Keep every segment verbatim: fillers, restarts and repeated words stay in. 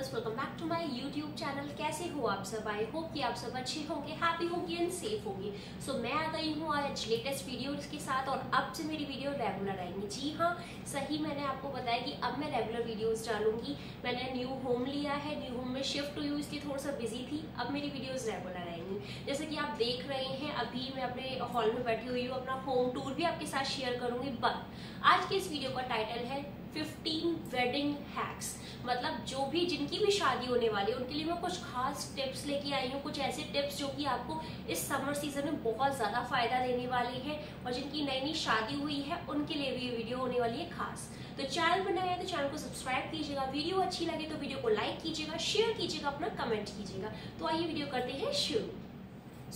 Viewers, welcome back to my YouTube channel. कैसे हो आप सब? आई होप कि आप सब अच्छे होंगे, हैप्पी होंगे एंड सेफ होंगे। सो so, मैं आ गई हूँ आज लेटेस्ट वीडियोस के साथ और अब से मेरी वीडियो रेगुलर आएंगी। जी हाँ, सही मैंने आपको बताया कि अब मैं रेगुलर वीडियोस डालूंगी। मैंने न्यू होम लिया है, न्यू होम में शिफ्ट हुई, इसलिए थोड़ा सा बिजी थी। अब मेरी वीडियोज़ रेगुलर आएंगी। जैसे कि आप देख रहे हैं, अभी मैं अपने हॉल में बैठी हुई हूँ, अपना होम टूर भी आपके साथ शेयर करूँगी। बट आज की इस वीडियो का टाइटल है फिफ्टीन वेडिंग हैक्स। मतलब जो भी जिनकी भी शादी होने वाली है उनके लिए मैं कुछ खास टिप्स लेके आई हूँ, कुछ ऐसे टिप्स जो कि आपको इस समर सीजन में बहुत ज़्यादा फायदा देने वाले हैं और जिनकी नई नई शादी हुई है उनके लिए भी ये वीडियो होने वाली है खास। तो चैनल पर नए हैं तो चैनल को सब्सक्राइब कीजिएगा, वीडियो अच्छी लगे तो वीडियो को लाइक कीजिएगा, शेयर कीजिएगा, अपना कमेंट कीजिएगा। तो आइए वीडियो करते हैं शुरू।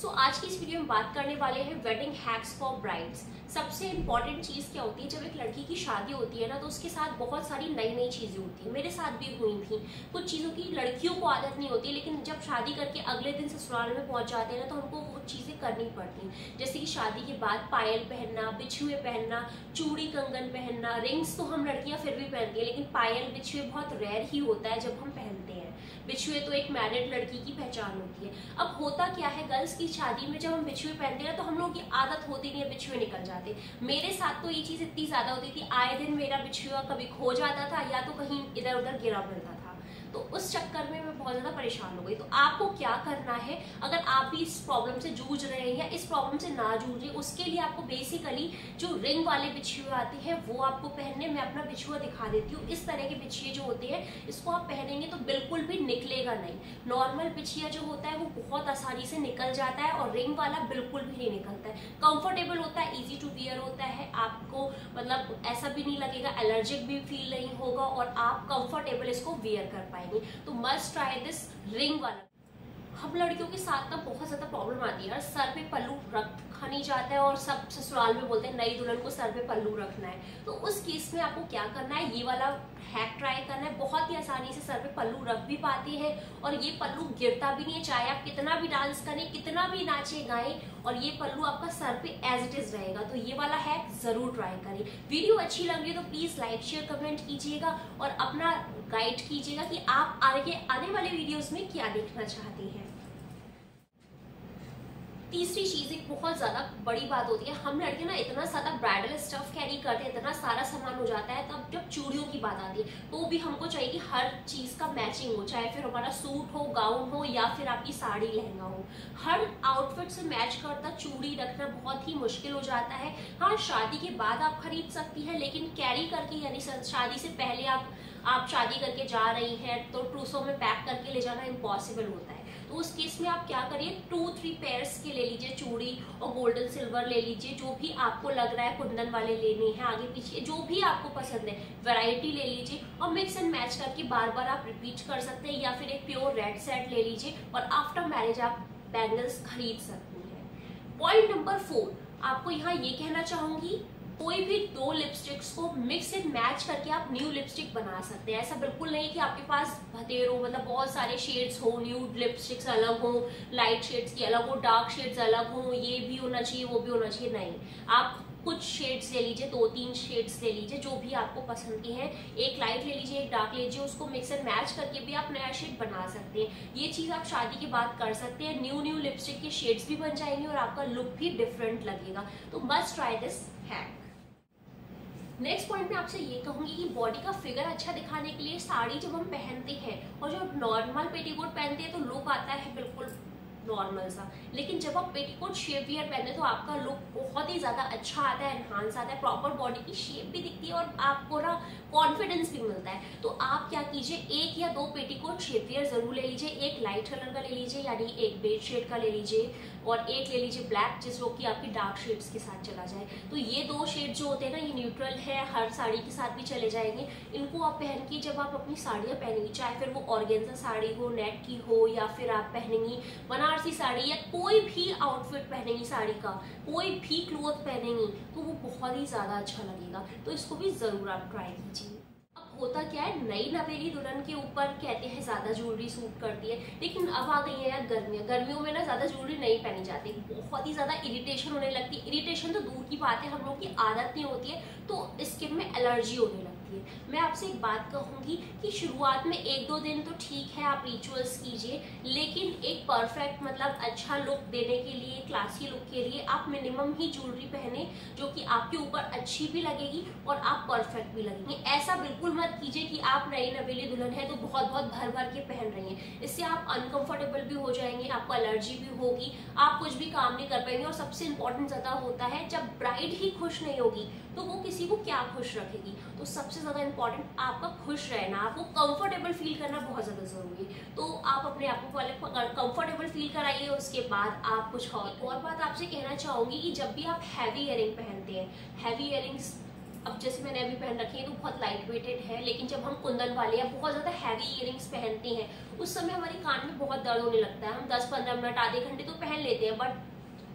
सो so, आज की इस वीडियो में बात करने वाले हैं वेडिंग हैक्स फॉर ब्राइड्स। सबसे इम्पॉर्टेंट चीज़ क्या होती है, जब एक लड़की की शादी होती है ना तो उसके साथ बहुत सारी नई नई चीज़ें होती हैं। मेरे साथ भी हुई थी कुछ चीज़ों की लड़कियों को आदत नहीं होती, लेकिन जब शादी करके अगले दिन ससुराल में पहुंच जाते हैं ना तो उनको वो चीज़ें करनी पड़ती हैं। जैसे कि शादी के बाद पायल पहनना, बिछुए पहनना, चूड़ी कंगन पहनना, रिंग्स तो हम लड़कियाँ फिर भी पहनती हैं, लेकिन पायल बिछुए बहुत रेयर ही होता है जब हम पहनते हैं। बिछुए तो एक मैरिड लड़की की पहचान होती है। अब होता क्या है, गर्ल्स की शादी में जब हम बिछुए पहनते हैं तो हम लोगों की आदत होती नहीं है, बिछुए निकल जाते। मेरे साथ तो ये चीज़ इतनी ज़्यादा होती थी, आए दिन मेरा बिछुआ कभी खो जाता था या तो कहीं इधर उधर गिरा पड़ता था। तो उस चक्कर में मैं बहुत ज़्यादा परेशान हो गई। तो आपको क्या करना है, अगर आप भी इस प्रॉब्लम से जूझ रहे हैं या इस प्रॉब्लम से ना जूझ रहे, उसके लिए आपको बेसिकली जो रिंग वाले बिछुए आते हैं वो आपको पहनने। मैं अपना बिछुआ दिखा देती हूँ। इस तरह के बिछिए जो होते हैं इसको आप पहनेंगे तो बिल्कुल भी निकलेगा नहीं। नॉर्मल बिछिया जो होता है वो बहुत आसानी से निकल जाता है और रिंग वाला बिल्कुल भी नहीं निकलता है। कंफर्टेबल होता है, ईजी टू वियर होता है, आपको मतलब ऐसा भी नहीं लगेगा, एलर्जिक भी फील नहीं होगा और आप कंफर्टेबल इसको वियर कर पाएंगे। तो मस्ट ट्राई दिस रिंग वाला। हम लड़कियों के साथ ना बहुत ज़्यादा प्रॉब्लम आती है यार, सर पे पल्लू रख खानी जाता है और सब ससुराल में बोलते हैं नई दुल्हन को सर पे पल्लू रखना है। तो उस केस में आपको क्या करना है, ये वाला हैक ट्राई करना है। बहुत ही आसानी से सर पे पल्लू रख भी पाते हैं और ये पल्लू गिरता भी नहीं है, चाहे आप कितना भी डांस करें, कितना भी नाचे गाएं, और ये पल्लू आपका सर पे एज इट इज रहेगा। तो ये वाला हैक जरूर ट्राई करें। वीडियो अच्छी लग रही है तो प्लीज़ लाइक शेयर कमेंट कीजिएगा और अपना गाइड कीजिएगा कि आप आगे आने वाले वीडियोज़ में क्या देखना चाहते हैं। तीसरी चीज़ एक बहुत ज़्यादा बड़ी बात होती है, हम लड़के ना इतना सारा ब्राइडल स्टफ कैरी करते हैं, इतना सारा सामान हो जाता है। तब जब चूड़ियों की बात आती है तो भी हमको चाहिए कि हर चीज़ का मैचिंग हो, चाहे फिर हमारा सूट हो, गाउन हो, या फिर आपकी साड़ी लहंगा हो। हर आउटफिट से मैच करता चूड़ी रखना बहुत ही मुश्किल हो जाता है। हाँ, शादी के बाद आप खरीद सकती हैं, लेकिन कैरी करके, यानी शादी से पहले आप आप शादी करके जा रही हैं तो ट्रूसों में पैक करके ले जाना इम्पॉसिबल होता है। तो उस केस में आप क्या करिए, टू थ्री पेयर्स के ले लीजिए चूड़ी और गोल्डन सिल्वर ले लीजिए, जो भी आपको लग रहा है, कुंदन वाले लेने हैं, आगे पीछे जो भी आपको पसंद है वैरायटी ले लीजिए और मिक्स एंड मैच करके बार बार आप रिपीट कर सकते हैं। या फिर एक प्योर रेड सेट ले लीजिए और आफ्टर मैरिज आप बैंगल्स खरीद सकती हैं। पॉइंट नंबर फोर, आपको यहाँ ये कहना चाहूँगी, कोई भी दो लिपस्टिक्स को मिक्स एंड मैच करके आप न्यू लिपस्टिक बना सकते हैं। ऐसा बिल्कुल नहीं कि आपके पास भतेरों मतलब बहुत सारे शेड्स हो, न्यूड लिपस्टिक्स अलग हो, लाइट शेड्स की अलग हो, डार्क शेड्स अलग हो, ये भी होना चाहिए वो भी होना चाहिए। नहीं, आप कुछ शेड्स ले लीजिए, दो तीन शेड्स ले लीजिए जो भी आपको पसंद के हैं, एक लाइट ले लीजिए एक डार्क ले लीजिए, उसको मिक्स एंड मैच करके भी आप नया शेड बना सकते हैं। ये चीज़ आप शादी के बाद कर सकते हैं, न्यू न्यू लिपस्टिक के शेड्स भी बन जाएंगे और आपका लुक भी डिफरेंट लगेगा। तो must try this hack. Next point में आपसे ये कहूँगी कि बॉडी का फिगर अच्छा दिखाने के लिए साड़ी जब हम पहनते हैं और जब नॉर्मल पेटीकोट पहनते हैं तो लुक आता है बिल्कुल नॉर्मल सा, लेकिन जब आप पेटीकोट शेप वियर पहनते हैं तो आपका लुक बहुत ही ज़्यादा अच्छा आता है, एनहांस आता है, प्रॉपर बॉडी की शेप भी दिखती है और आपको ना कॉन्फिडेंस भी मिलता है। तो आप क्या कीजिए, एक या दो पेटीकोट शेप वियर जरूर ले लीजिए, एक लाइट कलर का ले लीजिए यानी एक बेज शेड का ले लीजिए और एक ले लीजिए ब्लैक जिसको कि आपकी डार्क शेड्स के साथ चला जाए। तो ये दो शेड जो होते हैं ना ये न्यूट्रल है, हर साड़ी के साथ भी चले जाएंगे। इनको आप पहन के जब आप अपनी साड़ियाँ पहनेंगी, चाहे फिर वो ऑर्गेन्जा साड़ी हो, नेट की हो, या फिर आप पहनेंगी बना सी साड़ी, या कोई भी आउटफिट पहनेंगी, साड़ी का कोई भी क्लोथ पहनेंगी तो वो बहुत ही ज़्यादा अच्छा लगेगा। तो इसको भी ज़रूर आप ट्राई कीजिए। अब होता क्या है, नई नवेली दुल्हन के ऊपर कहते हैं ज़्यादा ज्वेलरी सूट करती है, लेकिन अब आ गई है यार गर्मियाँ, गर्मियों में ना ज़्यादा ज्वेलरी नहीं पहनी जाती, बहुत ही ज़्यादा इरिटेशन होने लगती है। इरिटेशन तो दूर की बात है, हम लोग की आदत नहीं होती है तो स्किन में एलर्जी होने लगती है। चाहिए। मैं आपसे एक बात कहूँगी कि शुरुआत में एक दो दिन तो ठीक है आप रिचुअल्स कीजिए, लेकिन एक परफेक्ट मतलब अच्छा लुक देने के लिए, क्लासी लुक के लिए आप मिनिमम ही ज्वेलरी पहने जो कि आपके ऊपर अच्छी भी लगेगी और आप परफेक्ट भी लगेंगे। ऐसा बिल्कुल मत कीजिए कि आप नई नवेली दुल्हन है तो बहुत बहुत भर भर के पहन रही हैं, इससे आप अनकंफर्टेबल भी हो जाएंगे, आपको एलर्जी भी होगी, आप कुछ भी काम नहीं कर पाएंगे। और सबसे इम्पोर्टेंट ज़्यादा होता है जब ब्राइड ही खुश नहीं होगी तो वो किसी को क्या खुश रखेगी। तो सबसे ज़्यादा इम्पोर्टेंट आपका खुश रहना, आपको कंफर्टेबल फील करना बहुत ज़्यादा ज़रूरी है। तो आप अपने आप को पहले कंफर्टेबल फील कराइए, उसके बाद आप कुछ और और बात आपसे कहना चाहूँगी कि जब भी आप हैवी इयरिंग पहनते हैं, हैवी इयरिंग्स अब जैसे मैंने अभी पहन रखी है तो बहुत लाइट वेटेड है, लेकिन जब हम कुंदन वाले या बहुत ज़्यादा हैवी इयरिंग्स पहनते हैं उस समय हमारे कान में बहुत दर्द होने लगता है। हम दस पंद्रह मिनट आधे घंटे तो पहन लेते हैं, बट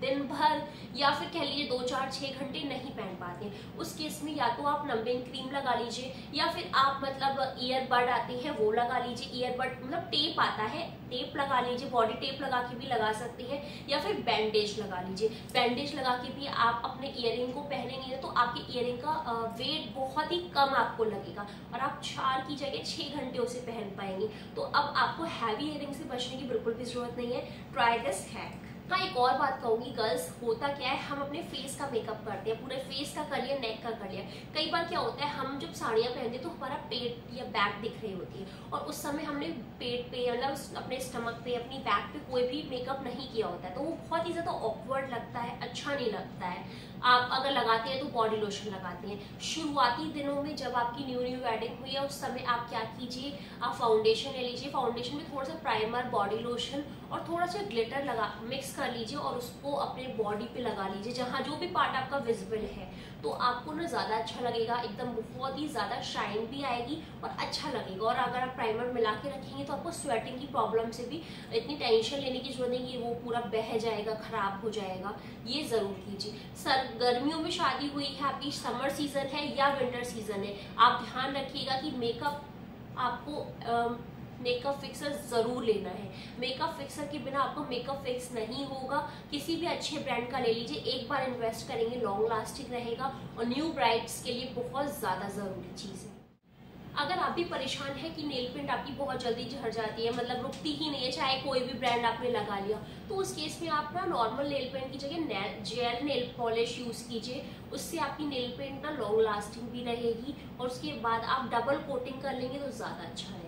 दिन भर या फिर कह लीजिए दो चार छः घंटे नहीं पहन पाते। उस केस में या तो आप नंबिंग क्रीम लगा लीजिए या फिर आप मतलब ईयरबड आते हैं वो लगा लीजिए, ईयरबड मतलब टेप आता है, टेप लगा लीजिए, बॉडी टेप लगा के भी लगा सकते हैं या फिर बैंडेज लगा लीजिए। बैंडेज लगा के भी आप अपने ईयरिंग को पहनेंगे तो आपके ईयरिंग का वेट बहुत ही कम आपको लगेगा और आप चार की जगह छः घंटे उसे पहन पाएंगे। तो अब आपको हैवी ईयरिंग से बचने की बिल्कुल भी जरूरत नहीं है। Try this hack. हाँ, एक और बात कहूँगी, गर्ल्स होता क्या है, हम अपने फेस का मेकअप करते हैं, पूरे फेस का कर लिया, नेक का कर लिया। कई बार क्या होता है हम जब साड़ियाँ पहनते हैं तो हमारा पेट या बैक दिख रही होती है और उस समय हमने पेट पे मतलब अपने स्टमक पे अपनी बैक पे कोई भी मेकअप नहीं किया होता है, तो वो बहुत ही ज़्यादा ऑकवर्ड लगता है, अच्छा नहीं लगता है। आप अगर लगाते हैं तो बॉडी लोशन लगाते हैं। शुरुआती दिनों में जब आपकी न्यू न्यू वेडिंग हुई है उस समय आप क्या कीजिए, आप फाउंडेशन ले लीजिए, फाउंडेशन में थोड़ा सा प्राइमर, बॉडी लोशन और थोड़ा सा ग्लिटर लगा मिक्स कर लीजिए और उसको अपने बॉडी पे लगा लीजिए जहाँ जो भी पार्ट आपका विजिबल है, तो आपको ना ज़्यादा अच्छा लगेगा, एकदम बहुत ही ज़्यादा शाइन भी आएगी और अच्छा लगेगा। और अगर आप प्राइमर मिला के रखेंगे तो आपको स्वेटिंग की प्रॉब्लम से भी इतनी टेंशन लेने की जरूरत नहीं कि वो पूरा बह जाएगा, ख़राब हो जाएगा। ये ज़रूर कीजिए। सर गर्मियों में शादी हुई है आपकी, समर सीज़न है या विंटर सीज़न है, आप ध्यान रखिएगा कि मेकअप आपको मेकअप फिक्सर ज़रूर लेना है। मेकअप फिक्सर के बिना आपको मेकअप फिक्स नहीं होगा। किसी भी अच्छे ब्रांड का ले लीजिए, एक बार इन्वेस्ट करेंगे, लॉन्ग लास्टिंग रहेगा और न्यू ब्राइड्स के लिए बहुत ज़्यादा ज़रूरी चीज़ है। अगर आप भी परेशान है कि नेल पेंट आपकी बहुत जल्दी झड़ जाती है, मतलब रुकती ही नहीं है, चाहे कोई भी ब्रांड आपने लगा लिया, तो उस केस में आप ना नॉर्मल नेल पेंट की जगह जेल नेल पॉलिश यूज़ कीजिए। उससे आपकी नेल पेंट ना लॉन्ग लास्टिंग भी रहेगी और उसके बाद आप डबल कोटिंग कर लेंगे तो ज़्यादा अच्छा रहेगा।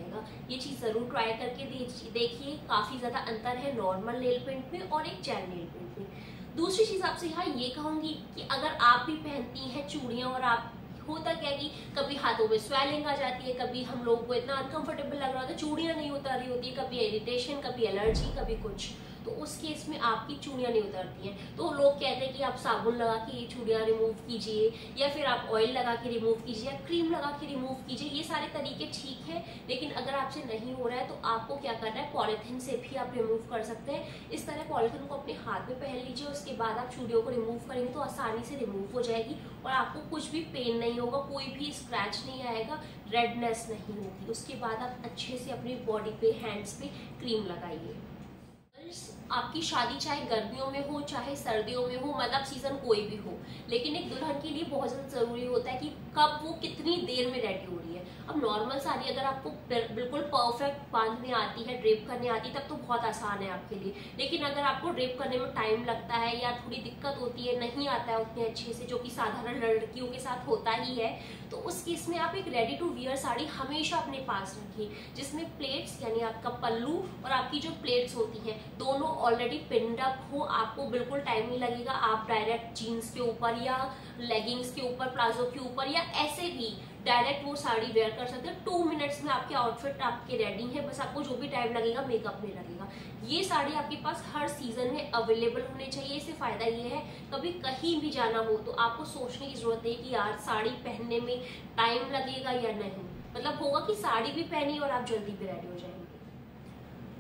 ये चीज़ ज़रूर ट्राई करके देखिए, काफ़ी ज़्यादा अंतर है नॉर्मल नेल पेंट में और एक जेल नेल पेंट में। दूसरी चीज़ आपसे यहाँ ये कहूँगी कि अगर आप भी पहनती हैं चूड़ियाँ और आप होता क्या कि कभी हाथों में स्वेलिंग आ जाती है, कभी हम लोगों को इतना अनकंफर्टेबल लग रहा होता है, चूड़ियाँ नहीं उतर रही होती है, कभी इरिटेशन, कभी एलर्जी, कभी कुछ, तो उस केस में आपकी चूड़ियाँ नहीं उतरती हैं। तो लोग कहते हैं कि आप साबुन लगा के ये चूड़ियाँ रिमूव कीजिए या फिर आप ऑयल लगा के रिमूव कीजिए या क्रीम लगा के रिमूव कीजिए। ये सारे तरीके ठीक है, लेकिन अगर आपसे नहीं हो रहा है तो आपको क्या करना है, पॉलीथिन से भी आप रिमूव कर सकते हैं। इस तरह पॉलीथिन को अपने हाथ में पहन लीजिए, उसके बाद आप चूड़ियों को रिमूव करेंगे तो आसानी से रिमूव हो जाएगी और आपको कुछ भी पेन नहीं होगा, कोई भी स्क्रैच नहीं आएगा, रेडनेस नहीं होगी। उसके बाद आप अच्छे से अपनी बॉडी पे, हैंड्स पे क्रीम लगाइए। आपकी शादी चाहे गर्मियों में हो चाहे सर्दियों में हो, मतलब सीज़न कोई भी हो, लेकिन एक दुल्हन के लिए बहुत ज़्यादा ज़रूरी होता है कि कब वो कितनी देर में रेडी हो रही है। अब नॉर्मल साड़ी अगर आपको बिल्कुल परफेक्ट बांधने आती है, ड्रेप करने आती है, तब तो बहुत आसान है आपके लिए, लेकिन अगर आपको ड्रेप करने में टाइम लगता है या थोड़ी दिक्कत होती है, नहीं आता है उतने अच्छे से, जो कि साधारण लड़कियों के साथ होता ही है, तो उस केस में आप एक रेडी टू वियर साड़ी हमेशा अपने पास रखिए जिसमें प्लेट्स यानी आपका पल्लू और आपकी जो प्लेट्स होती हैं दोनों ऑलरेडी पिंड अप हो। आपको बिल्कुल टाइम नहीं लगेगा, आप डायरेक्ट जीन्स के ऊपर या लेगिंग्स के ऊपर, प्लाजो के ऊपर या ऐसे भी डायरेक्ट वो साड़ी वेयर कर सकते हैं। टू मिनट्स में आपके आउटफिट आपके रेडी है, बस आपको जो भी टाइम लगेगा मेकअप में लगेगा। ये साड़ी आपके पास हर सीज़न में अवेलेबल होने चाहिए। इससे फ़ायदा ये है कभी कहीं भी जाना हो तो आपको सोचने की ज़रूरत नहीं कि यार साड़ी पहनने में टाइम लगेगा या नहीं, मतलब होगा कि साड़ी भी पहनी और आप जल्दी भी रेडी हो जाएंगे।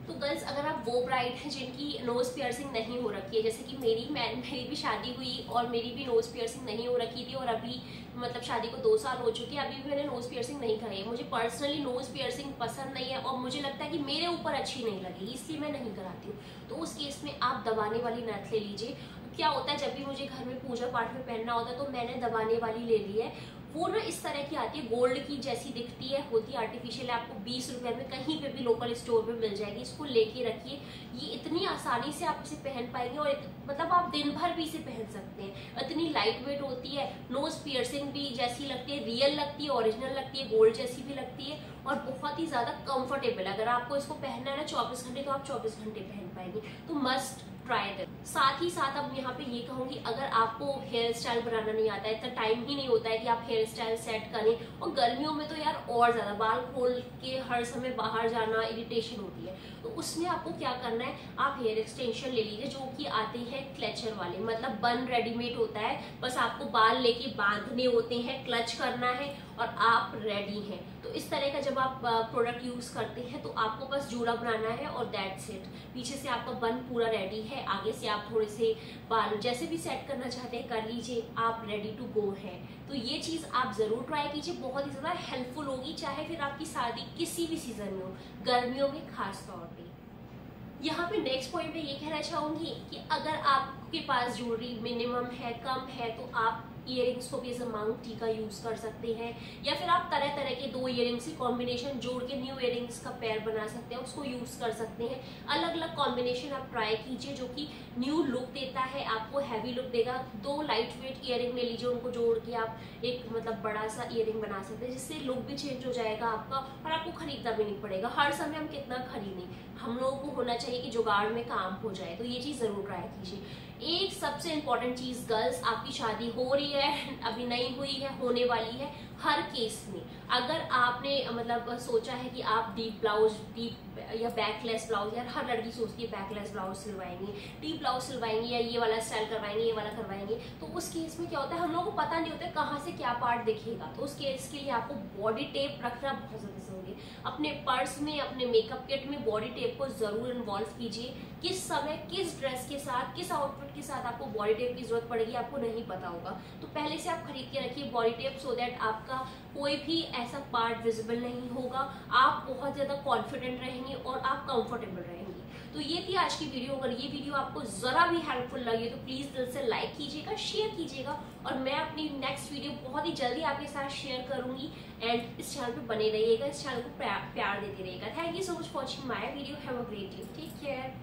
तो गर्ल्स अगर आप वो ब्राइड हैं जिनकी नोज़ पियर्सिंग नहीं हो रखी है, जैसे कि मेरी मैं मेरी भी शादी हुई और मेरी भी नोज़ पियर्सिंग नहीं हो रखी थी और अभी मतलब शादी को दो साल हो चुके हैं, अभी भी मैंने नोज़ पियर्सिंग नहीं कराई है। मुझे पर्सनली नोज़ पियर्सिंग पसंद नहीं है और मुझे लगता है कि मेरे ऊपर अच्छी नहीं लगेगी, इसलिए मैं नहीं कराती हूँ। तो उस केस में आप दबाने वाली नथ ले लीजिए। क्या होता है जब भी मुझे घर में पूजा पाठ में पहनना होता है तो मैंने दबाने वाली ले ली है, पूर्ण इस तरह की आती है, गोल्ड की जैसी दिखती है, होती है आर्टिफिशियल है। आपको बीस रुपए में कहीं पे भी लोकल स्टोर में मिल जाएगी। इसको लेके रखिए, ये इतनी आसानी से आप इसे पहन पाएंगे और मतलब आप दिन भर भी इसे पहन सकते हैं। इतनी लाइट वेट होती है, नोज पियर्सिंग भी जैसी लगती है, रियल लगती है, ओरिजिनल लगती है, गोल्ड जैसी भी लगती है और बहुत ही ज्यादा कंफर्टेबल है। अगर आपको इसको पहनना है ना चौबीस घंटे तो आप चौबीस घंटे पहन पाएंगे। तो मस्ट ट्राई दैट। साथ ही साथ अब यहाँ पे ये कहूंगी, अगर आपको हेयर स्टाइल बनाना नहीं आता है, इतना टाइम ही नहीं होता है कि आप हेयर स्टाइल सेट करें, और गर्मियों में तो यार और ज्यादा बाल खोल के हर समय बाहर जाना इरिटेशन होती है, तो उसमें आपको क्या करना है, आप हेयर एक्सटेंशन ले लीजिए जो कि आते हैं क्लचर वाले, मतलब बन रेडीमेड होता है, बस आपको बाल लेके बांधने होते हैं, क्लच करना है और आप रेडी हैं। तो इस तरह का जब आप प्रोडक्ट यूज करते हैं तो आपको बस जूड़ा बनाना है और दैट्स इट। पीछे से आपका बन पूरा रेडी है, आगे से आप थोड़े से बाल जैसे भी सेट करना चाहते हैं कर लीजिए, आप रेडी टू गो हैं। तो ये चीज आप जरूर ट्राई कीजिए, बहुत ही ज्यादा हेल्पफुल होगी, चाहे फिर आपकी शादी किसी भी सीजन में हो, गर्मियों में खास तौर पे। यहाँ पे नेक्स्ट पॉइंट में ये कहना चाहूंगी कि अगर आपके पास ज्वेलरी मिनिमम है, कम है, तो आप इयरिंग्स को भी एज अ मांग टीका यूज कर सकते हैं, या फिर आप तरह तरह के दो इयरिंग्स की कॉम्बिनेशन जोड़ के न्यू इयरिंग्स का पैर बना सकते हैं, उसको यूज कर सकते हैं। अलग अलग कॉम्बिनेशन आप ट्राई कीजिए जो कि न्यू लुक देता है, आपको हैवी लुक देगा। दो लाइट वेट इयरिंग ले लीजिए, उनको जोड़ के आप एक मतलब बड़ा सा इयरिंग बना सकते हैं, जिससे लुक भी चेंज हो जाएगा आपका और आपको खरीदना भी नहीं पड़ेगा। हर समय हम कितना खरीदें, हम लोगों को होना चाहिए कि जुगाड़ में काम हो जाए। तो ये चीज जरूर ट्राई कीजिए। एक सबसे इंपॉर्टेंट चीज गर्ल्स, आपकी शादी हो रही है, अभी नहीं हुई है, होने वाली है, हर केस में अगर आपने मतलब सोचा है कि आप डीप ब्लाउज, डीप या बैकलेस ब्लाउज, यार हर लड़की सोचती है बैकलेस ब्लाउज सिलवाएंगे, डीप ब्लाउज सिलवाएंगे, या ये वाला स्टाइल करवाएंगे, ये वाला करवाएंगे, तो उस केस में क्या होता है, हम लोगों को पता नहीं होता है कहाँ से क्या पार्ट दिखेगा। तो उस केस के लिए आपको बॉडी टेप रखना बहुत ज़रूरी होगी। अपने पर्स में, अपने मेकअप किट में बॉडी टेप को जरूर इन्वॉल्व कीजिए। किस समय, किस ड्रेस के साथ, किस आउटफिट के साथ आपको बॉडी टेप की जरूरत पड़ेगी, आपको नहीं पता होगा, तो पहले से आप खरीद के रखिए बॉडी टेप, सो दैट आपका कोई भी ऐसा पार्ट विजिबल नहीं होगा, आप बहुत ज़्यादा कॉन्फिडेंट रहेंगे और आप कंफर्टेबल रहेंगे। तो ये थी आज की वीडियो। अगर ये वीडियो आपको ज़रा भी हेल्पफुल लगे तो प्लीज़ दिल से लाइक कीजिएगा, शेयर कीजिएगा, और मैं अपनी नेक्स्ट वीडियो बहुत ही जल्दी आपके साथ शेयर करूंगी। एंड इस चैनल पे बने रहिएगा, इस चैनल को प्यार देते रहिएगा। Thank you so much for watching my video. Have a great day. Take care.